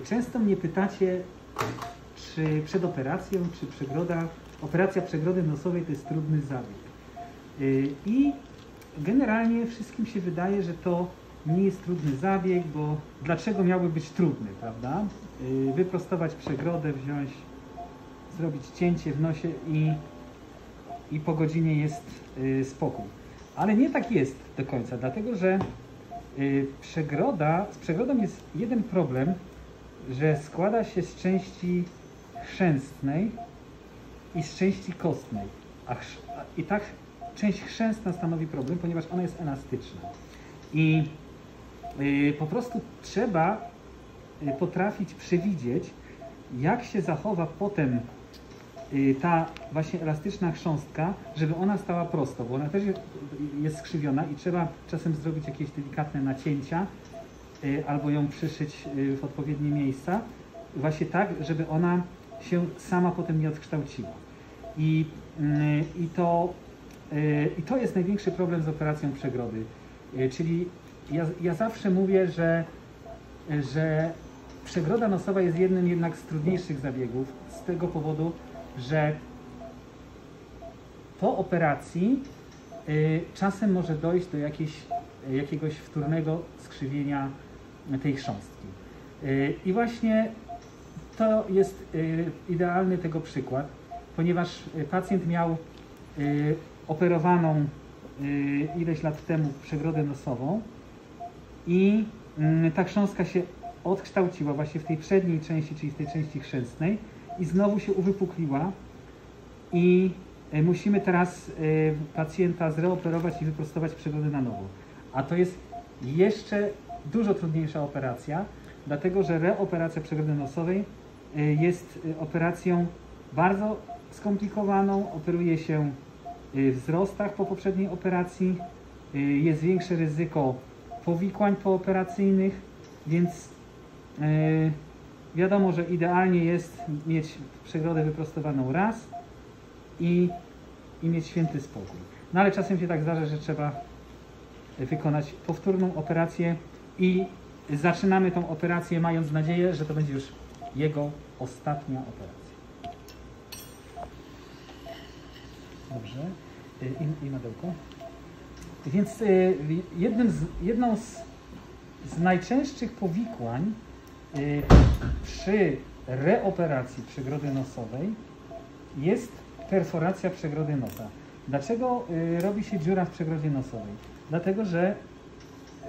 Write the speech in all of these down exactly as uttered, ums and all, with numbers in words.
Często mnie pytacie, czy przed operacją, czy przegroda, operacja przegrody nosowej to jest trudny zabieg. I generalnie wszystkim się wydaje, że to nie jest trudny zabieg, bo dlaczego miałby być trudny, prawda? Wyprostować przegrodę, wziąć, zrobić cięcie w nosie i, i po godzinie jest spokój. Ale nie tak jest do końca, dlatego że przegroda, z przegrodą jest jeden problem, że składa się z części chrzęstnej i z części kostnej. A I tak część chrzęstna stanowi problem, ponieważ ona jest elastyczna. I y, po prostu trzeba potrafić przewidzieć, jak się zachowa potem y, ta właśnie elastyczna chrząstka, żeby ona stała prosto, bo ona też jest skrzywiona i trzeba czasem zrobić jakieś delikatne nacięcia, y, albo ją przyszyć y, w odpowiednie miejsca, właśnie tak, żeby ona się sama potem nie odkształciła. I, y, y, to, y, i to jest największy problem z operacją przegrody. Czyli ja, ja zawsze mówię, że, że przegroda nosowa jest jednym jednak z trudniejszych zabiegów z tego powodu, że po operacji y, czasem może dojść do jakiejś, jakiegoś wtórnego skrzywienia tej chrząstki. Y, I właśnie to jest y, idealny tego przykład, ponieważ pacjent miał y, operowaną ileś lat temu przegrodę nosową i ta chrząstka się odkształciła właśnie w tej przedniej części, czyli w tej części chrzęstnej i znowu się uwypukliła i musimy teraz pacjenta zreoperować i wyprostować przegrodę na nowo. A to jest jeszcze dużo trudniejsza operacja, dlatego że reoperacja przegody nosowej jest operacją bardzo skomplikowaną, operuje się w wzrostach po poprzedniej operacji, jest większe ryzyko powikłań pooperacyjnych, więc wiadomo, że idealnie jest mieć przegrodę wyprostowaną raz i, i mieć święty spokój. No ale czasem się tak zdarza, że trzeba wykonać powtórną operację i zaczynamy tą operację, mając nadzieję, że to będzie już jego ostatnia operacja. Dobrze. I, i nadełko. Więc y, jednym z, jedną z, z najczęstszych powikłań y, przy reoperacji przegrody nosowej jest perforacja przegrody nosa. Dlaczego y, robi się dziura w przegrodzie nosowej? Dlatego, że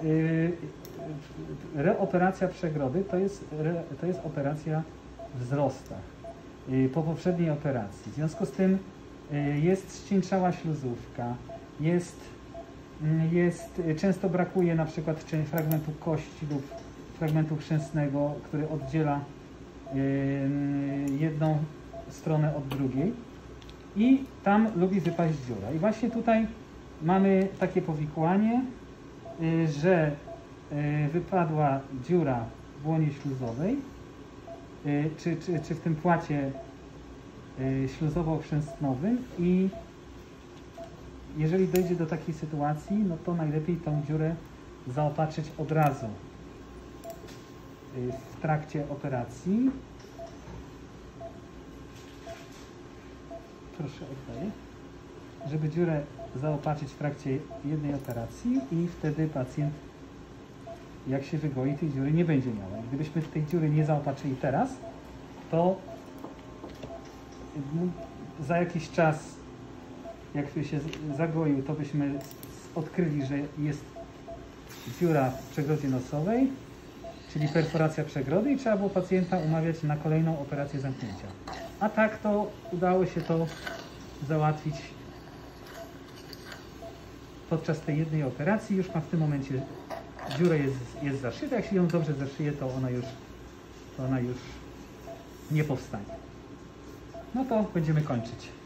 y, reoperacja przegrody to jest, re, to jest operacja w wzrostach y, po poprzedniej operacji. W związku z tym jest ścięciała śluzówka, jest, jest, często brakuje na przykład fragmentu kości lub fragmentu chrzęstnego, który oddziela jedną stronę od drugiej i tam lubi wypaść dziura. I właśnie tutaj mamy takie powikłanie, że wypadła dziura w błonie śluzowej, czy, czy, czy w tym płacie śluzowo-chrzęstnowym i jeżeli dojdzie do takiej sytuacji, no to najlepiej tą dziurę zaopatrzyć od razu w trakcie operacji. Proszę oddaję. Żeby dziurę zaopatrzyć w trakcie jednej operacji i wtedy pacjent, jak się wygoi, tej dziury nie będzie miał. Gdybyśmy tej dziury nie zaopatrzyli teraz, to za jakiś czas, jak się zagoił, to byśmy odkryli, że jest dziura w przegrodzie nosowej, czyli perforacja przegrodzy i trzeba było pacjenta umawiać na kolejną operację zamknięcia. A tak to udało się to załatwić podczas tej jednej operacji. Już ma w tym momencie dziurę jest, jest zaszyta. Jak się ją dobrze zaszyje, to ona już, to ona już nie powstanie. No to będziemy kończyć.